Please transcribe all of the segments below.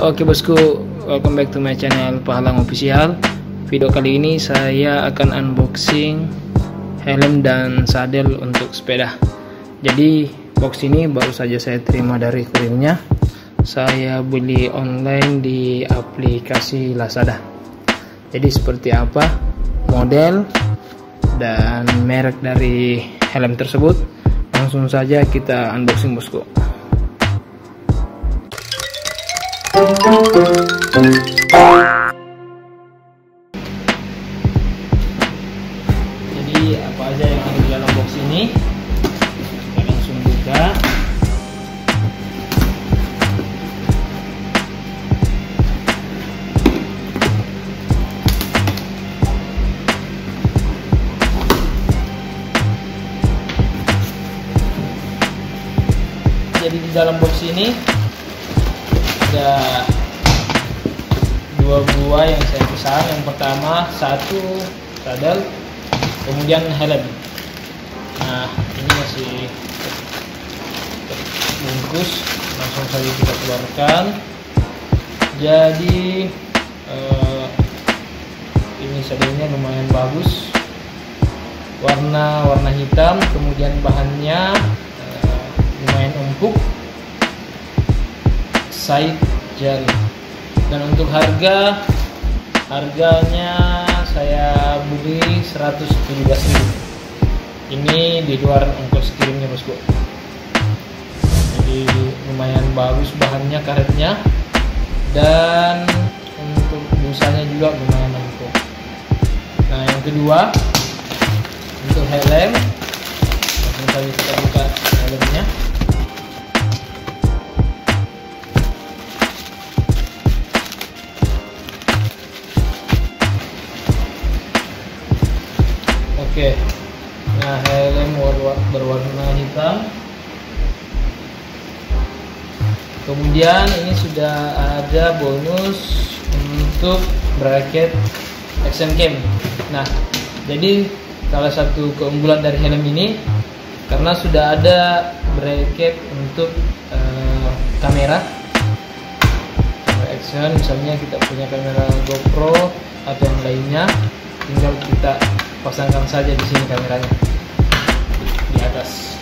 Oke bosku, welcome back to my channel Pahallang Official. Video kali ini saya akan unboxing helm dan sadel untuk sepeda. Jadi box ini baru saja saya terima dari kurirnya. Saya beli online di aplikasi Lazada. Jadi seperti apa model dan merek dari helm tersebut, langsung saja kita unboxing bosku. Jadi apa aja yang ada di dalam box ini, kita langsung buka. Jadi di dalam box ini ada dua buah yang saya pesan. Yang pertama satu sadel, kemudian helm. Nah ini masih bungkus, langsung saja kita keluarkan. Jadi ini sadelnya lumayan bagus, warna hitam, kemudian bahannya lumayan empuk, Syte gel. Dan untuk harganya saya beli 117.000. ini di luar ongkos kirimnya bosku. Jadi lumayan bagus bahannya, karetnya, dan untuk busanya juga lumayan empuk. Nah yang kedua untuk helm, langsung saja kita buka helmnya. Oke, nah helm berwarna hitam. Kemudian ini sudah ada bonus untuk bracket action cam. Nah, jadi salah satu keunggulan dari helm ini karena sudah ada bracket untuk kamera action. Misalnya kita punya kamera GoPro atau yang lainnya, tinggal kita pasangkan saja di sini kameranya di atas.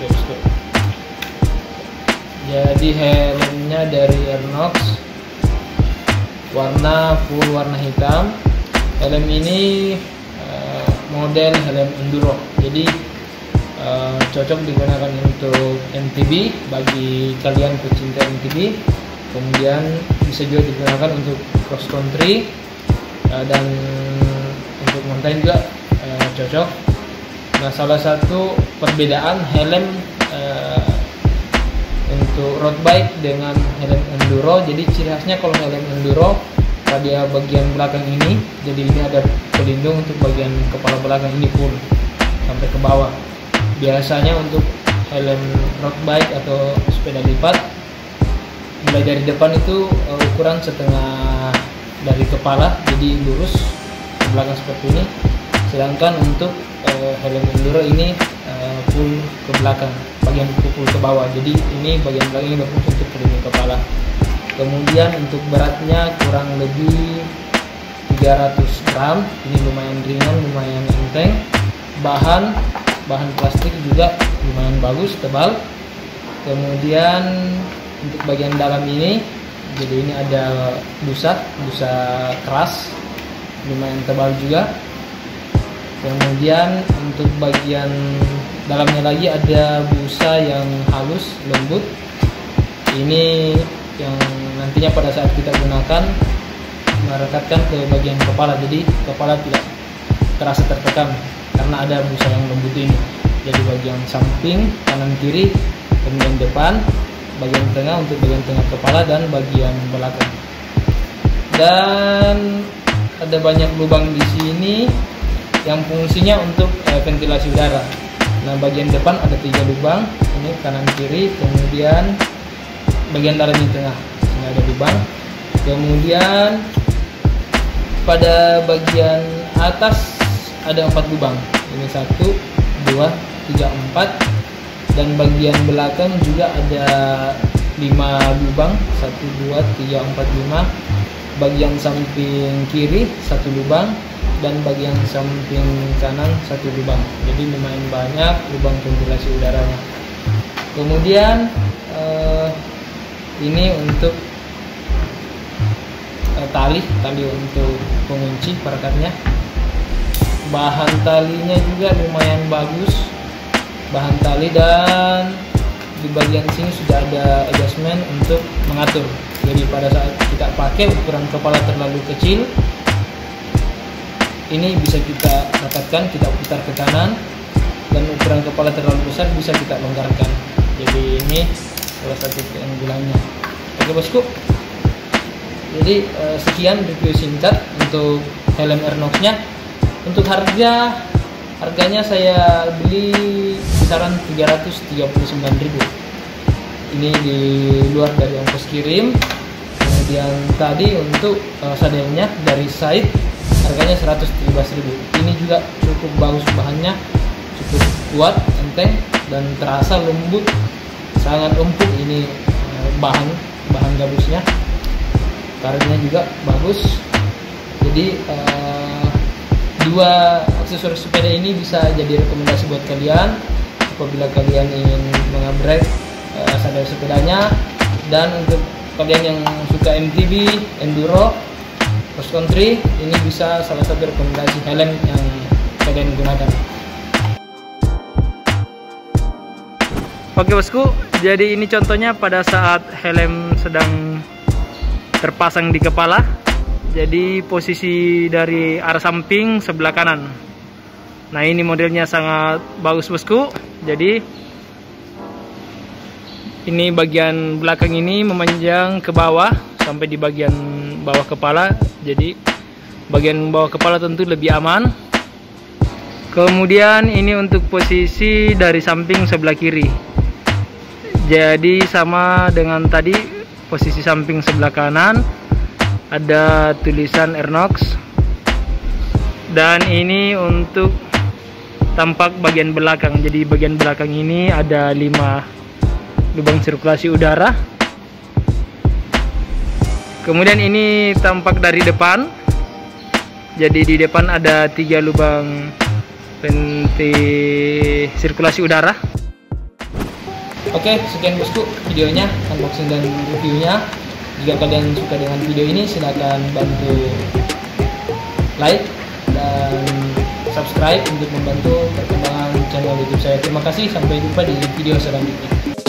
Oke bosku, jadi helmnya dari RNOX, warna full warna hitam. Helm ini model helm enduro, jadi cocok digunakan untuk MTB bagi kalian pecinta MTB. Kemudian bisa juga digunakan untuk cross country dan untuk mountain juga cocok. Nah salah satu perbedaan helm untuk road bike dengan helm enduro, jadi ciri khasnya kalau helm enduro pada bagian belakang ini, jadi ini ada pelindung untuk bagian kepala belakang ini pun sampai ke bawah. Biasanya untuk helm road bike atau sepeda lipat mulai dari depan itu ukuran setengah dari kepala, jadi lurus belakang seperti ini. Sedangkan untuk helm enduro ini full ke belakang, bagian full ke bawah, jadi ini bagian belakang ini full untuk pelindung kepala. Kemudian untuk beratnya kurang lebih 300 gram, ini lumayan ringan, lumayan enteng. Bahan plastik juga lumayan bagus, tebal. Kemudian untuk bagian dalam ini, jadi ini ada busa keras, lumayan tebal juga. Kemudian untuk bagian dalamnya lagi ada busa yang halus, lembut. Ini yang nantinya pada saat kita gunakan merekatkan ke bagian kepala, jadi kepala tidak terasa tertekan karena ada busa yang lembut ini. Jadi bagian samping, kanan kiri, kemudian depan, bagian tengah untuk bagian tengah kepala, dan bagian belakang. Dan ada banyak lubang di sini yang fungsinya untuk ventilasi udara. Nah bagian depan ada 3 lubang, ini kanan kiri, kemudian bagian dalam di tengah ini ada lubang. Kemudian pada bagian atas ada 4 lubang, ini 1, 2, 3, 4, dan bagian belakang juga ada 5 lubang, 1, 2, 3, 4, 5. Bagian samping kiri 1 lubang dan bagian samping kanan 1 lubang. Jadi lumayan banyak lubang ventilasi udaranya. Kemudian ini untuk tali untuk pengunci perekatnya. Bahan talinya juga lumayan bagus, bahan tali, dan di bagian sini sudah ada adjustment untuk mengatur. Jadi pada saat kita pakai ukuran kepala terlalu kecil, ini bisa kita dekatkan, kita putar ke kanan, dan ukuran kepala terlalu besar bisa kita longgarkan. Jadi ini salah satu keunggulannya. Oke bosku, jadi sekian review singkat untuk helm RNOX-nya. Untuk harganya saya beli kisaran 339.000. Ini di luar dari ongkos kirim. Kemudian tadi untuk sadelnya dari Syte harganya 113.000. Ini juga cukup bagus, bahannya cukup kuat, enteng, dan terasa lembut, sangat empuk. Ini bahan gabusnya, karetnya juga bagus. Jadi dua aksesoris sepeda ini bisa jadi rekomendasi buat kalian apabila kalian ingin mengupgrade sadel sepedanya. Dan untuk kalian yang suka MTB, enduro, cross country, ini bisa salah satu rekomendasi helm yang kalian gunakan. Oke bosku, jadi ini contohnya pada saat helm sedang terpasang di kepala. Jadi posisi dari arah samping sebelah kanan. Nah ini modelnya sangat bagus bosku. Jadi ini bagian belakang ini memanjang ke bawah sampai di bagian bawah kepala. Jadi bagian bawah kepala tentu lebih aman. Kemudian ini untuk posisi dari samping sebelah kiri. Jadi sama dengan tadi posisi samping sebelah kanan. Ada tulisan RNOX, dan ini untuk tampak bagian belakang. Jadi bagian belakang ini ada 5 lubang sirkulasi udara. Kemudian ini tampak dari depan. Jadi di depan ada 3 lubang ventilasi sirkulasi udara. Oke, sekian bosku videonya, unboxing dan reviewnya. Jika kalian suka dengan video ini, silakan bantu like dan subscribe untuk membantu perkembangan channel YouTube saya. Terima kasih, sampai jumpa di video selanjutnya.